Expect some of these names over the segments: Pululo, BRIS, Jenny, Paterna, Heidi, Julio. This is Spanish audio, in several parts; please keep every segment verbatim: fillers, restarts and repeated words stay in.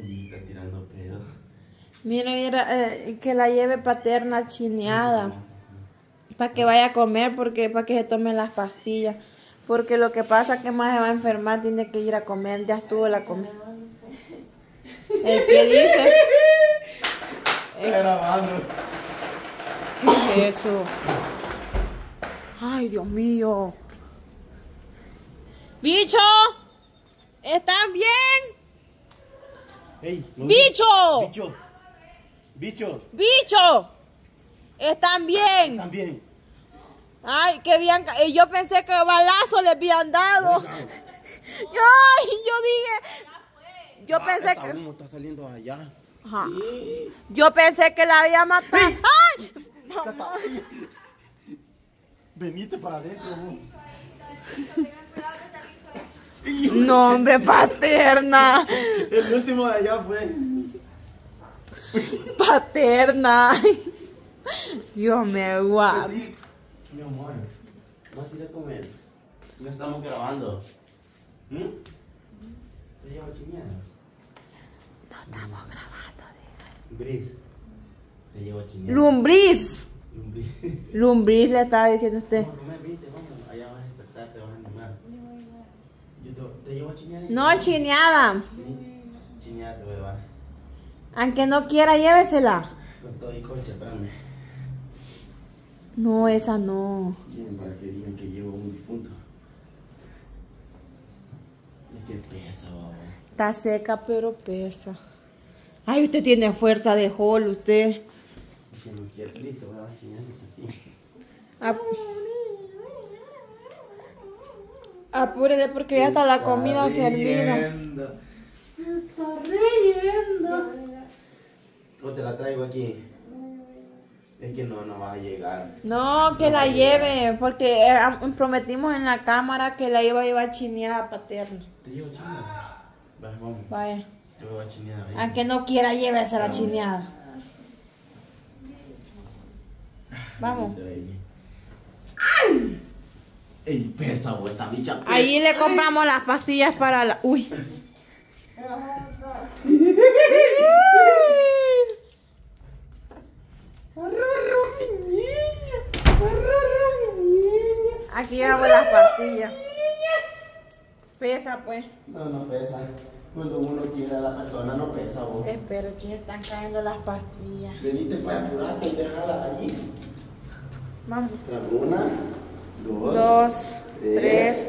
Oye, está tirando pedo. Mira, mira, eh, que la lleve Paterna chineada. Para que vaya a comer, porque para que se tome las pastillas. Porque lo que pasa que más se va a enfermar, tiene que ir a comer. Ya estuvo la comida. El que dice... Está grabando. ¿Qué es eso? Ay, Dios mío. ¡Bicho! ¿Están bien? Hey, no, ¡bicho! ¡Bicho! ¡Bicho! ¡Bicho! ¿Están bien? ¿Están bien? Ay, qué bien. Y yo pensé que balazo les habían dado. No, no. Ay, yo dije... Yo ah, pensé que... Uno está saliendo allá. Ajá. Sí. Yo pensé que la había matado. ¡Ay! ¡Ay! Mamá. Venite para adentro. No, hombre, Paterna. El último de allá fue Paterna. Dios me guarde. Sí, mi amor, vas a ir a comer. No estamos grabando. ¿Mm? ¿Te llevo chineada? No estamos grabando, diga. Bris, te llevo chineada. Lumbriz. Lumbriz. Lumbriz le estaba diciendo a usted. Vamos a comer, viste, vamos. Allá vas a despertar, te vas a animar. ¿Te llevo chineada? No, chineada. Chineada te voy a llevar. Aunque no quiera, llévesela. Con todo y concha, espérame. No, esa no. Bien, para que digan que llevo un difunto. Es que pesa, baba. Está seca, pero pesa. Ay, usted tiene fuerza de hall, usted. Si no quiere grito, voy a chinear así. Ah. Apúrele porque se ya está la comida está servida. Se está riendo. O te la traigo aquí. Es que no, no vas a llegar. No, que no la lleve. Porque prometimos en la cámara que la iba a llevar chineada Paterna. Te llevo chineada. Vaya, vamos. Vaya. Te voy a chineada. Aunque no quiera, llévese a la chineada. Vamos. ¡Ay! Ey, pesa, güey, esta bicha. Ahí le compramos las pastillas para la... Uy. Aquí llevamos las pastillas. Pesa, pues. No, no pesa. Cuando uno quiere a la persona, no pesa, vos. Espero que están cayendo las pastillas. Venite para apurarte y dejarlas allí. Vamos. Una... dos, tres,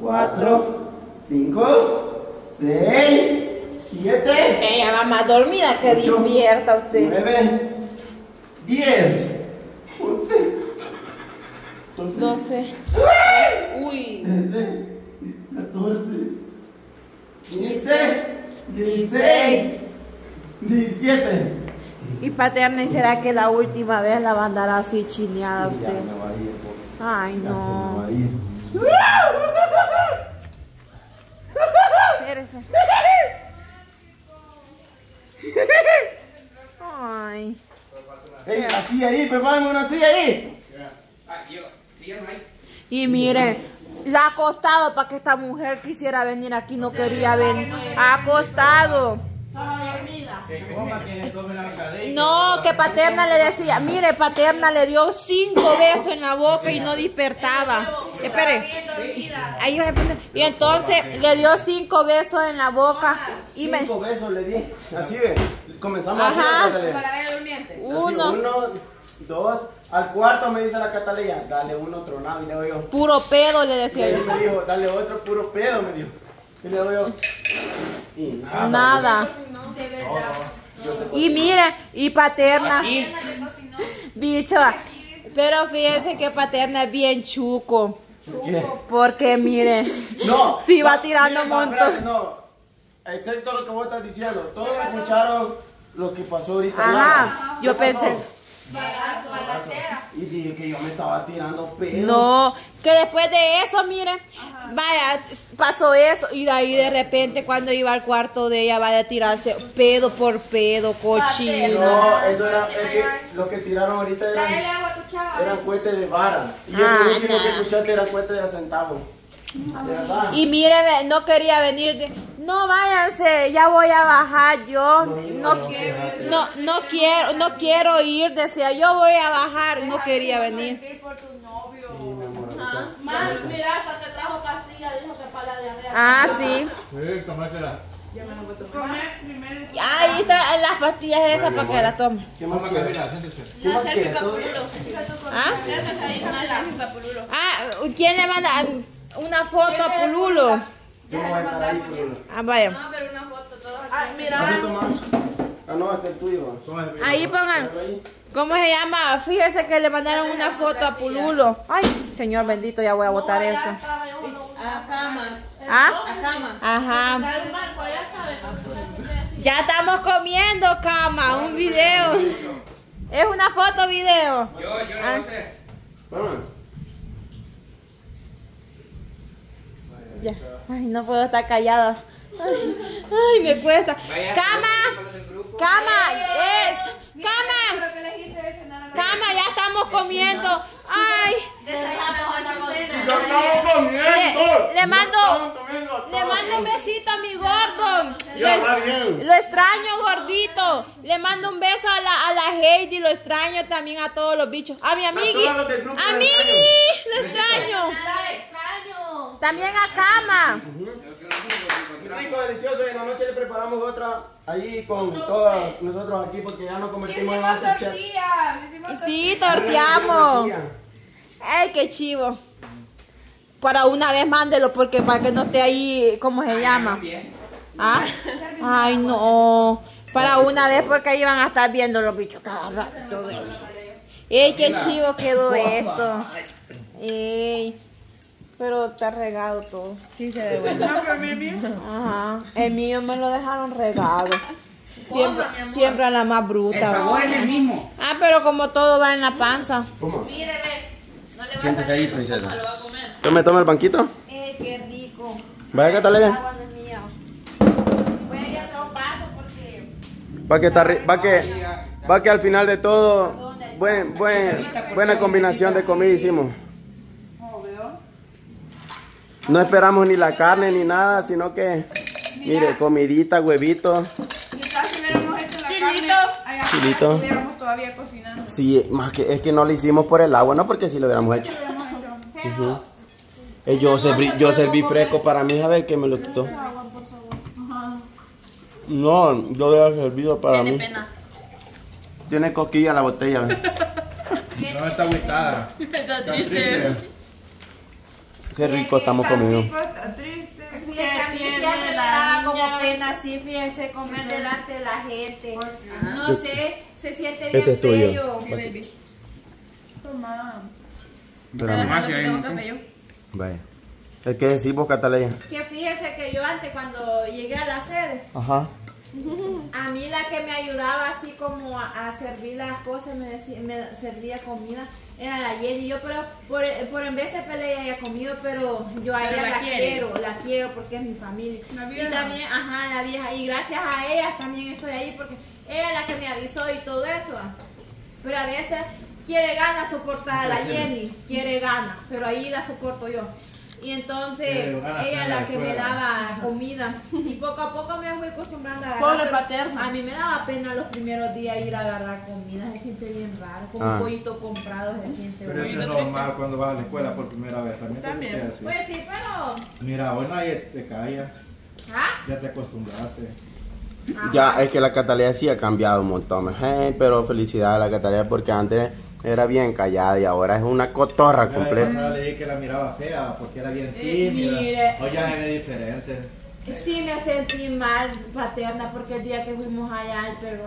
cuatro, cinco, seis, siete. Ella va más dormida que divierta usted. nueve, diez, once, doce. Uy. trece, catorce, quince, dieciséis, diecisiete. Y Paterna, ¿y será que la última vez la va a andar así chineada usted? Ay, no. Espérese. Ay. Ey, la silla ahí, prepárame una silla ahí. Y miren, la ha acostado para que esta mujer quisiera venir aquí, no quería venir. Ha acostado. No, que Paterna le decía, mire, Paterna le dio cinco besos en la boca y no despertaba. Espere. Ahí va a poner. Y entonces le dio cinco besos en la boca y me. Cinco besos le di. Así ve. Comenzamos a hacer. Para ver durmiente. Uno. Uno, dos. Al cuarto me dice la Catalina, dale uno tronado y le digo yo. Puro pedo le decía. Y él me dijo, dale otro puro pedo, me dijo. Y le digo yo. Y nada. Nada. De verdad. No, no. Y mira, y Paterna. Aquí. Bicho. Pero fíjense que Paterna es bien chuco. ¿Qué? Porque mire. No. Si va tirando montones. No. Excepto lo que vos estás diciendo. Todos escucharon lo que pasó ahorita. Ajá. Yo pensé. Pasó? Y dije que yo me estaba tirando pelo. No, que después de eso, miren, vaya, pasó eso. Y de ahí de repente cuando iba al cuarto de ella, vaya a tirarse pedo por pedo, cochino. No, eso era, es que lo que tiraron ahorita eran, eran cohetes de vara. Y el último que escuchaste era cohetes de centavo. Y mire, no quería venir de... No, váyanse, ya voy a bajar yo. No, no, quiero, no, no quiero, no quiero ir, decía, yo voy a bajar, no quería venir. Ah, Mar, mira, hasta te trajo pastilla, dijo que para la diarrea. Ah, sí. Sí, tómatela. Ya me la voy a tomar. Ahí están las pastillas esas para que la tome. ¿Qué más que mira? ¿Qué más que Pululo? ¿Ah? Ah, ¿quién le manda una foto a Pululo? Yo no voy a estar ahí, Pululo. Ah, vaya. No, pero una foto todos aquí. Ah, mira. Ah, no, este es el tuyo. Ahí pongan. ¿Cómo se llama? Fíjese que le mandaron una foto a Pululo. Ay, señor bendito, ya voy a botar no, esto. A cama. ¿Ah? A cama. Ajá. Ya estamos comiendo, cama. Un video. Es una foto, video. Yo, yo no sé. Ya. Ay, no puedo estar callada. Ay, ay, me cuesta. Cama. Cama, eh, cama, cama, ya estamos comiendo. Ay, le, le mando, le mando un besito a mi gordo. Le, lo extraño, gordito. Le mando un beso a la, a la Heidi, lo extraño también a todos los bichos. A mi amigui, a mí, lo extraño. También a cama. Rico, delicioso, y en la noche le preparamos otra allí con todos nosotros aquí porque ya nos convertimos en MasterChef. Y sí, torteamos. Ay, qué chivo. Para una vez mándelo porque para que no esté ahí, ¿cómo se llama? ¿Ah? Ay, no. Para una vez porque ahí van a estar viendo los bichos cada rato. Ey, qué chivo quedó esto. Ey. Pero está regado todo. Sí, se ve bueno. No, pero el mío. Ajá. El mío me lo dejaron regado. Siempre, siempre a la más bruta. El sabor es el mismo. Ah, pero como todo va en la panza. ¿Cómo? Mírele. No le va a... Siéntese ahí, princesa. Lo va a comer. Tome, tome el banquito. Eh, qué rico. Vaya que tal. El agua no es mía. Voy a ir a otro paso porque... Va que está rico. Va que, va que al final de todo... Buen, buen, buena combinación de comida hicimos. No esperamos ni la carne ni nada, sino que, mira, mire, comidita, huevito. Quizás si hubiéramos hecho la chilito. Carne, chilito. Estuviéramos todavía cocinando. Sí, más que, es que no lo hicimos por el agua, no porque si sí lo hubiéramos hecho. Uh -huh. eh, yo, serví, yo serví fresco para mí, a ver que me lo quitó. No, yo lo había servido para mí. Pena. Tiene cosquilla la botella. No, está agüitada. Está triste. Qué rico estamos comiendo. Rico, triste, fíjese, a mí siempre me daba como pena así, fíjese, comer delante de la gente. No sé, se siente bien este feo. Es toma. Además, si hay un café. Vaya. ¿El qué decimos, Cataleya? Que fíjese que yo antes, cuando llegué a la sede, ajá, a mí la que me ayudaba así como a, a servir las cosas, me, decía, me servía comida, era la Jenny. Yo, pero por, por en vez de pelear, ella comido, pero yo a pero ella la, la quiero, la quiero porque es mi familia. La vieja. Y también, ajá, la vieja. Y gracias a ella también estoy ahí porque ella es la que me avisó y todo eso. Pero a veces quiere ganas soportar a la Jenny, quiere ganas, pero ahí la soporto yo. Y entonces ella la que me daba comida y poco a poco me fui acostumbrando a agarrar. A mí me daba pena los primeros días ir a agarrar comida, se siente bien raro, como un pollito comprado se siente bien. Pero eso es normal cuando vas a la escuela por primera vez, también te sientes así. Pues sí, pero... Mira, hoy nadie te calla, ya te acostumbraste. Ya, es que la Cataleya sí ha cambiado un montón, pero felicidades a la Cataleya porque antes... Era bien callada y ahora es una cotorra completa. Yo le dije que la miraba fea porque era bien tímida. Eh, Hoy ya es diferente. Sí, me sentí mal, Paterna, porque el día que fuimos allá al Perú,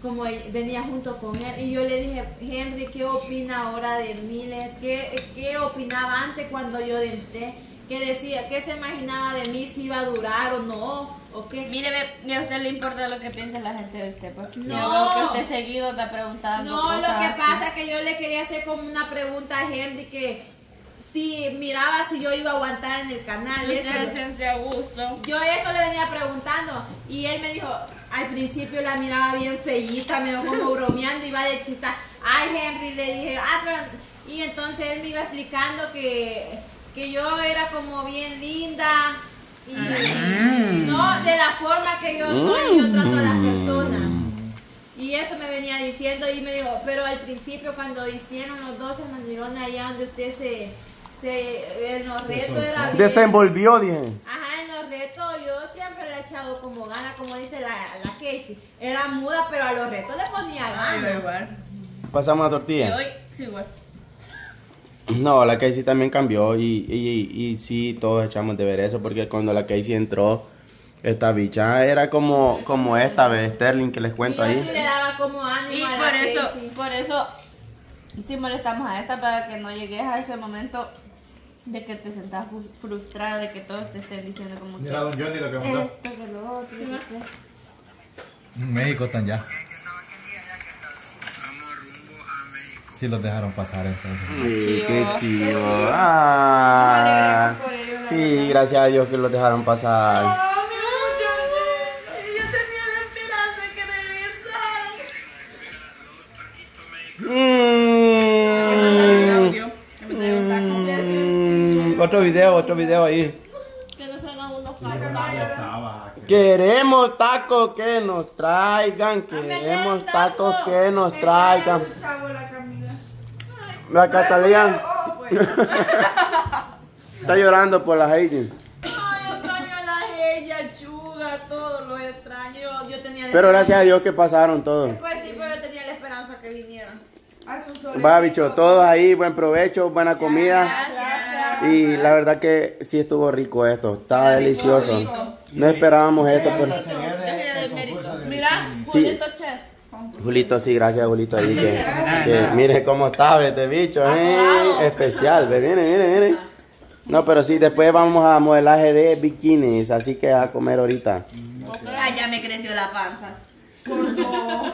como venía junto con él, y yo le dije, Henry, ¿qué opina ahora de Miller? ¿Qué, qué opinaba antes cuando yo entré? ¿Qué decía? ¿Qué se imaginaba de mí? ¿Si iba a durar o no? ¿O qué? Mire, a usted le importa lo que piensa la gente de usted. Pues. No. Yo veo que usted seguido está preguntando. No, cosas lo que así. Pasa es que yo le quería hacer como una pregunta a Henry que si miraba si yo iba a aguantar en el canal. Usted eso, se siente a gusto. Yo eso le venía preguntando y él me dijo, al principio la miraba bien feíta, me dejó como bromeando y iba de chista. Ay, Henry, le dije, ah, pero... Y entonces él me iba explicando que... que yo era como bien linda y, mm. no de la forma que yo soy, yo trato a las personas. Y eso me venía diciendo y me dijo, pero al principio cuando hicieron los dos se mandaron allá donde usted se, se en los retos era bien. Desenvolvió, dije. Ajá, en los retos yo siempre le he echado como gana, como dice la, la Casey. Era muda, pero a los retos le ponía gana. Pasamos la tortilla. Y hoy, sí, igual. No, la Casey también cambió y, y, y, y sí, todos echamos de ver eso, porque cuando la Casey entró, esta bicha era como, como esta de Sterling que les cuento ahí. Sí le daba como ánimo y a por la eso, Casey. Por eso, sí molestamos a esta para que no llegues a ese momento de que te sentás frustrada, de que todos te estén diciendo como que... Mira, don Johnny lo que mandó. Esto que lo otro, ¿sí? ¿Sí? México están ya. Sí, los dejaron pasar entonces. Sí, qué chido. Ah, sí, gracias a Dios que los dejaron pasar. No, mi amor, yo, yo tenía la esperanza de que regresaran. Mm. Mm. Otro video, otro video ahí. Que nos hagan unos tacos. Queremos tacos que nos traigan. Queremos tacos que nos traigan. La Catalina está llorando por la Heidi. Ay, yo extraño a la Heidi, a Chuga, todo lo extraño. Yo tenía pero gracias a Dios que pasaron todos. Después sí, pero yo tenía la esperanza que vinieran. Va, bicho, todos ahí, buen provecho, buena comida. Gracias. Y la verdad que sí estuvo rico esto, estaba delicioso. Rico. No esperábamos esto. Por... Mira, Julito, sí. Chef. Julito, sí, gracias Julito ahí que, que mire cómo está este bicho, eh, especial, ve, mire, mire, mire. No, pero sí, después vamos a modelaje de bikinis, así que a comer ahorita. Ah, ya me creció la panza.